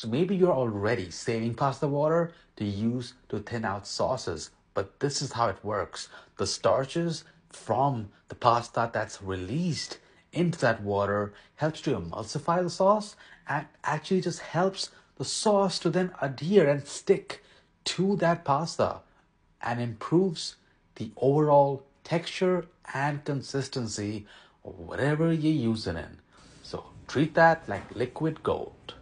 So maybe you're already saving pasta water to use to thin out sauces, but this is how it works. The starches from the pasta that's released into that water helps to emulsify the sauce and actually just helps the sauce to then adhere and stick to that pasta and improves the overall texture and consistency of whatever you're using it in. So treat that like liquid gold.